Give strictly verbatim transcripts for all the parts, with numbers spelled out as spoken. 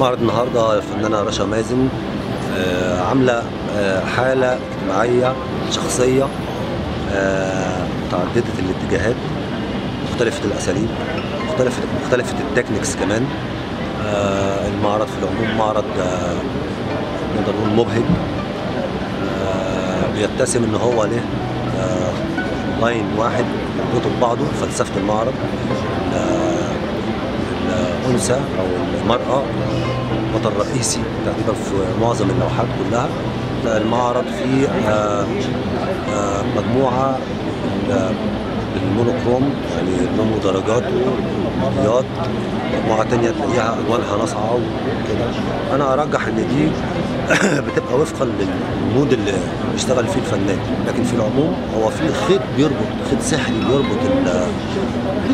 معرض النهارده الفنانه رشا مازن آه عامله آه حاله اجتماعيه شخصيه آه متعدده الاتجاهات، مختلفه الاساليب، مختلفه مختلفه التكنيكس كمان. آه المعرض في العموم معرض آه نقدر نقول مبهج، آه بيتسم ان هو له آه لاين واحد يربطه ببعضه، فلسفه المعرض الأنثى أو المرأة وطن رئيسي تقريبا في معظم اللوحات كلها. المعرض فيه مجموعة المونوكروم، يعني نمو درجات وبياض، مجموعة تانية تلاقيها ألوانها ناصعة وكده. أنا أرجح إن دي بتبقى وفقا للمود اللي بيشتغل فيه الفنان، لكن في العموم هو في خيط بيربط، خيط سحري بيربط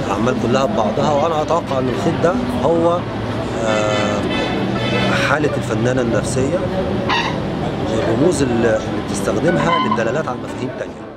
الأعمال كلها ببعضها، وأنا أتوقع إن الخيط ده هو حالة الفنانة النفسية والرموز اللي بتستخدمها للدلالات على مفاهيم تانية.